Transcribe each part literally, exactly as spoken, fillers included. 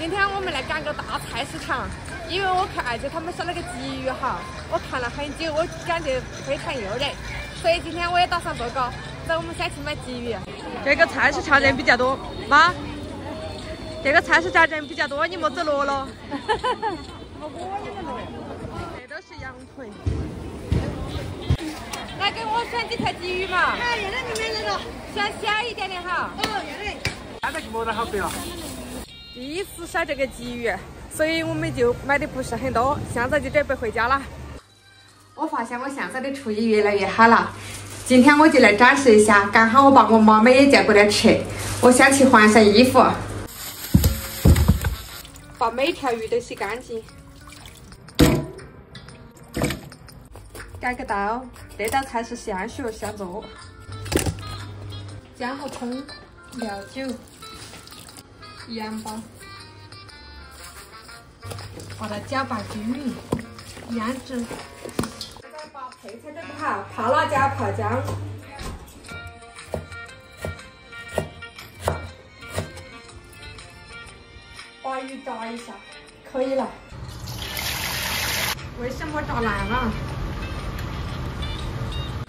今天我们来赶个大菜市场，因为我看而且他们烧那个鲫鱼哈，我看了很久，我感觉非常诱人，所以今天我也打算做个。走，我们先去买鲫鱼。这个菜市场人比较多，妈，这个菜市场人比较多，你莫走落了。这都是羊腿。来给我选几条鲫鱼嘛。看，那里面那个，选小一点的哈。哦，那里。现在就没得好肥了。 第一次晒这个鲫鱼，所以我们就买的不是很多，现在就准备回家了。我发现我现在的厨艺越来越好了，今天我就来展示一下，刚好我把我妈妈也叫过来吃。我先去换下衣服，把每条鱼都洗干净。改个刀，这道菜是现学现做。姜和葱，料酒。 盐巴，把它搅拌均匀，腌制。现在把配菜准备好，泡辣椒、泡姜，把鱼炸一下，可以了。为什么炸烂了？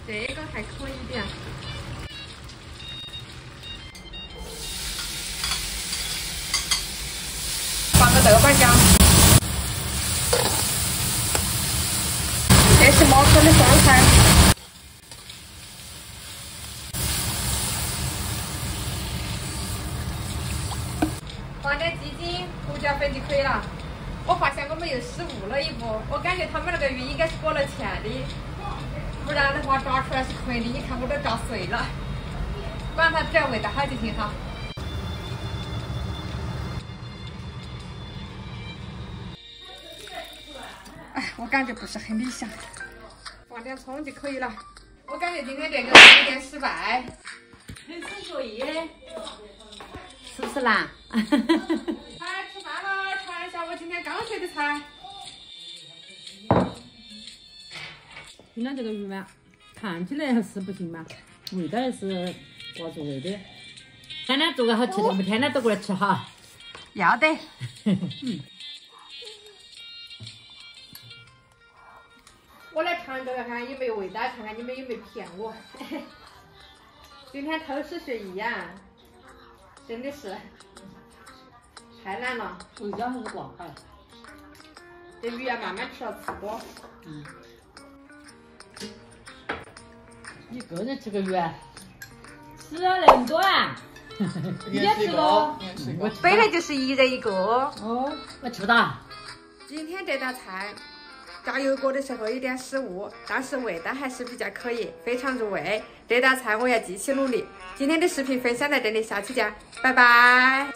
这个还可以点。 豆瓣酱，这是马哥的酸菜，放点鸡精、胡椒粉就可以了。我发现我们又失误了一步，我感觉他们那个鱼应该是裹了芡的，不然的话炸出来是空的。你看我都炸碎了，管它只要味道好就行哈。 我感觉不是很理想，放点葱就可以了。我感觉今天这个有点失败，很吃作业，是不是啦？哈哈哈哈哎，吃饭了，尝一下我今天刚学的菜。今天这个鱼嘛，看起来是不行嘛，味道也是挂着味的。天天做个好吃的，我们天天都过来吃哈。要得。嗯。 我来尝这个看有没有味道，看看你们有没有骗我。今天偷师学艺呀，真的是太难了。味道还是怪好。这鱼要慢慢吃了，吃多。嗯。你个人吃个鱼？吃了那么多啊？你也吃了？我本来就是一人一个。哦，我吃不到。今天这道菜。 炸油锅的时候有点失误，但是味道还是比较可以，非常入味。这道菜我要继续努力。今天的视频分享到这里，下期见，拜拜。